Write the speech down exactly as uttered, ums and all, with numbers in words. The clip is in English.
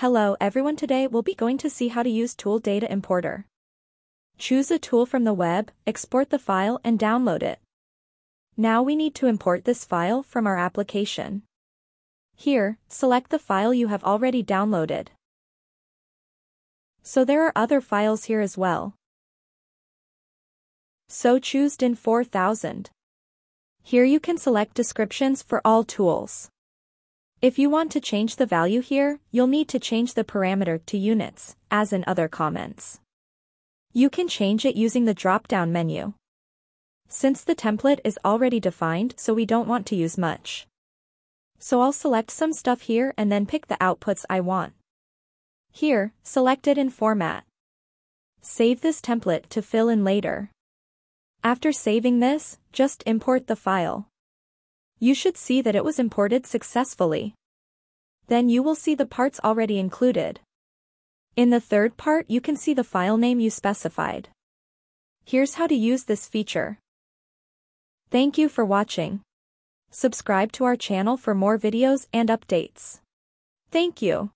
Hello everyone, today we'll be going to see how to use Tool Data Importer. Choose a tool from the web, export the file and download it. Now we need to import this file from our application. Here, select the file you have already downloaded. So there are other files here as well. So choose D I N four thousand. Here you can select descriptions for all tools. If you want to change the value here, you'll need to change the parameter to units, as in other comments. You can change it using the drop-down menu. Since the template is already defined, so we don't want to use much. So I'll select some stuff here and then pick the outputs I want. Here, select it in format. Save this template to fill in later. After saving this, just import the file. You should see that it was imported successfully. Then you will see the parts already included. In the third part, you can see the file name you specified. Here's how to use this feature. Thank you for watching. Subscribe to our channel for more videos and updates. Thank you.